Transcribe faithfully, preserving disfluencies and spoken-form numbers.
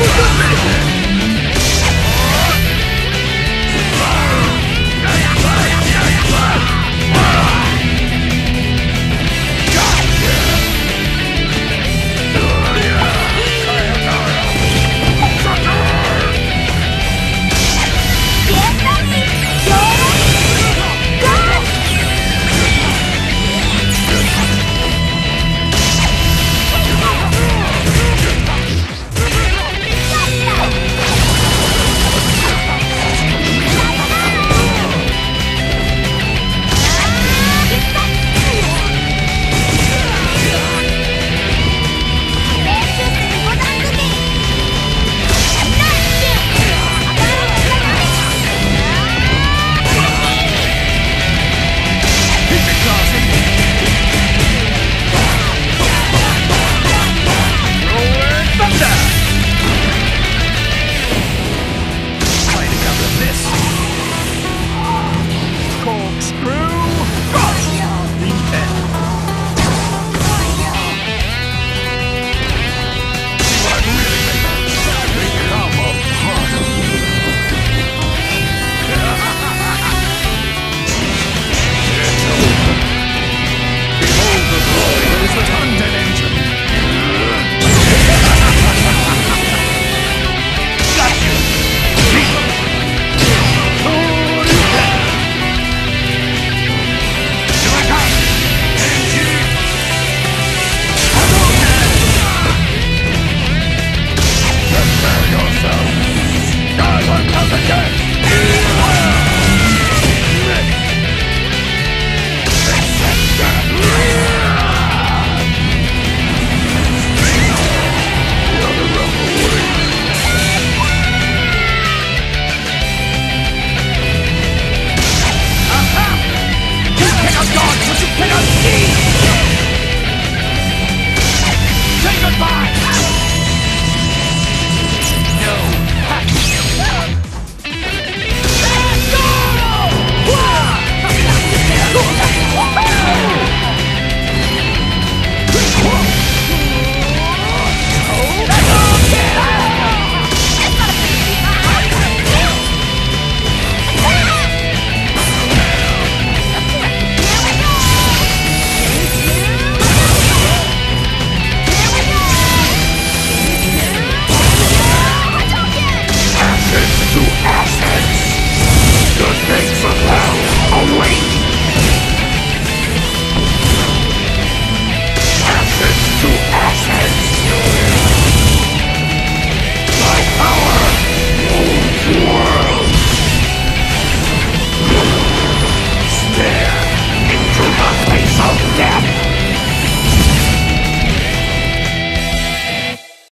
What's up, man?